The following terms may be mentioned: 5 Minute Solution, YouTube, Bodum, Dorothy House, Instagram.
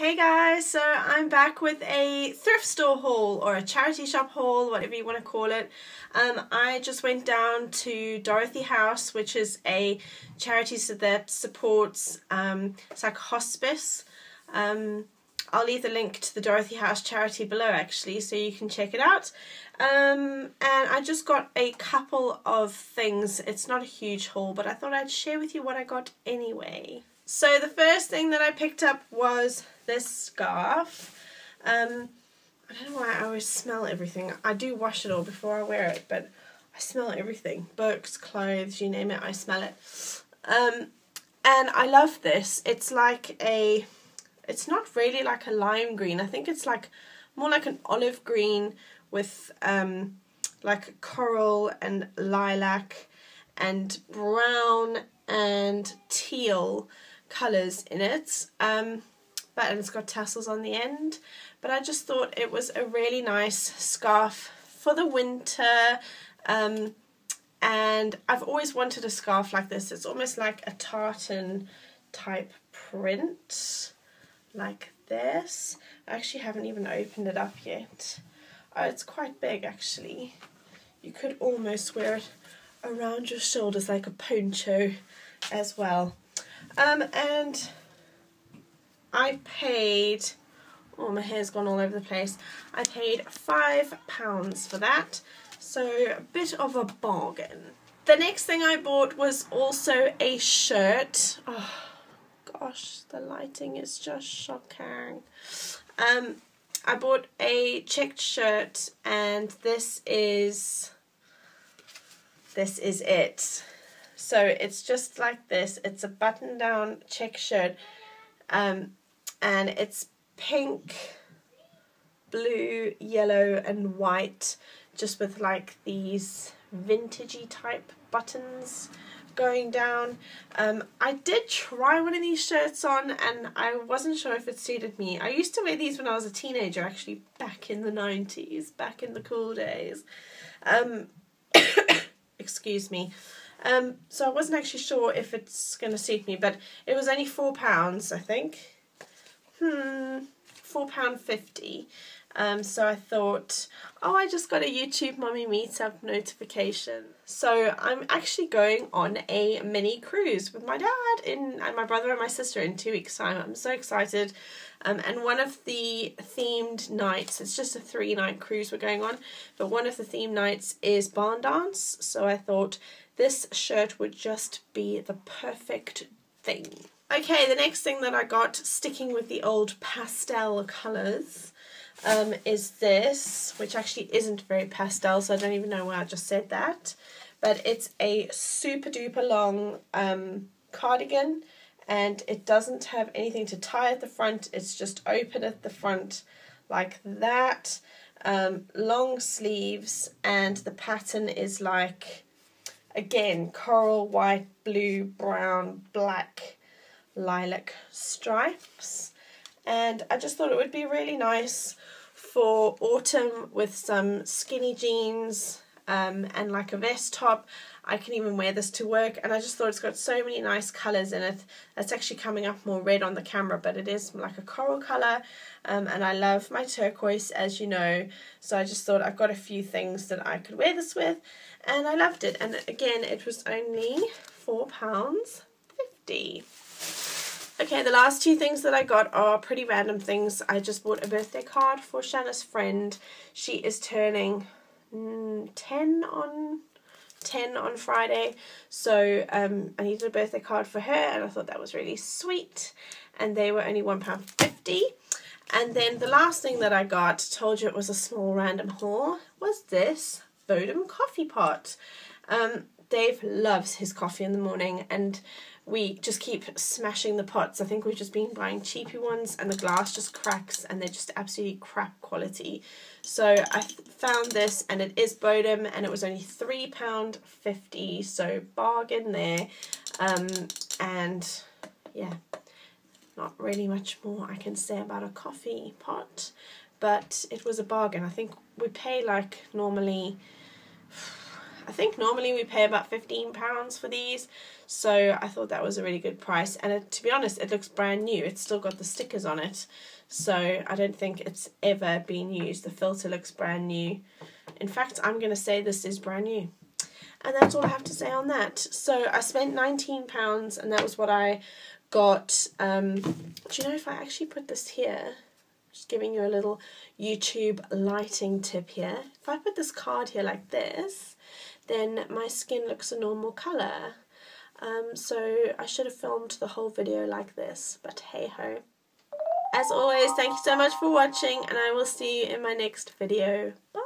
Hey guys, so I'm back with a thrift store haul, or a charity shop haul, whatever you want to call it. I just went down to Dorothy House, which is a charity that supports it's like hospice. I'll leave the link to the Dorothy House charity below actually, so you can check it out. And I just got a couple of things. It's not a huge haul, but I thought I'd share with you what I got anyway. So the first thing that I picked up was this scarf. I don't know why I always smell everything. I do wash it all before I wear it, but I smell everything. Books, clothes, you name it, I smell it. And I love this. It's like a, it's not really like a lime green. I think it's like more like an olive green with like coral and lilac and brown and teal colours in it, and it's got tassels on the end, but I just thought it was a really nice scarf for the winter, and I've always wanted a scarf like this. It's almost like a tartan type print, like this. I actually haven't even opened it up yet. Oh, it's quite big actually. You could almost wear it around your shoulders like a poncho as well. And I paid, oh my hair's gone all over the place, I paid £5 for that, so a bit of a bargain. The next thing I bought was also a shirt. Oh gosh, the lighting is just shocking. I bought a checked shirt, and this is it. So it's just like this. It's a button down check shirt, and it's pink, blue, yellow and white, just with like these vintagey type buttons going down. I did try one of these shirts on and I wasn't sure if it suited me. I used to wear these when I was a teenager actually, back in the 90s, back in the cool days. Excuse me. So I wasn't actually sure if it's going to suit me, but it was only £4, I think. £4.50. So I thought, oh, I just got a YouTube Mommy Meetup notification. So I'm actually going on a mini cruise with my dad and my brother and my sister in 2 weeks' time. I'm so excited. And one of the themed nights, it's just a 3-night cruise we're going on, but one of the themed nights is barn dance. So I thought this shirt would just be the perfect thing. Okay, the next thing that I got, sticking with the old pastel colours, is this, which actually isn't very pastel, so I don't even know why I just said that, but it's a super duper long cardigan, and it doesn't have anything to tie at the front. It's just open at the front like that, long sleeves, and the pattern is like, again, coral, white, blue, brown, black, lilac stripes. And I just thought it would be really nice for autumn with some skinny jeans and like a vest top. I can even wear this to work, and I just thought it's got so many nice colours in it. That's actually coming up more red on the camera, but it is like a coral colour, and I love my turquoise, as you know, so I just thought I've got a few things that I could wear this with, and I loved it. And again, it was only £4.50. Okay, the last two things that I got are pretty random things. I just bought a birthday card for Shanna's friend. She is turning 10 on Friday, so I needed a birthday card for her, and I thought that was really sweet, and they were only £1.50. And then the last thing that I got, told you it was a small random haul, was this Bodum coffee pot. Dave loves his coffee in the morning, and we just keep smashing the pots. I think we've just been buying cheapy ones, and the glass just cracks, and they're just absolutely crap quality. So I found this, and it is Bodum, and it was only £3.50, so bargain there. And yeah, not really much more I can say about a coffee pot, but it was a bargain. I think we pay like normally, I I think normally we pay about £15 for these, so I thought that was a really good price. And it, to be honest, it looks brand new. It's still got the stickers on it, so I don't think it's ever been used. The filter looks brand new. In fact, I'm going to say this is brand new. And that's all I have to say on that. So I spent £19 and that was what I got. Do you know if I actually put this here? Just giving you a little YouTube lighting tip here. If I put this card here like this, then my skin looks a normal colour. So I should have filmed the whole video like this, but hey ho. As always, thank you so much for watching and I will see you in my next video. Bye!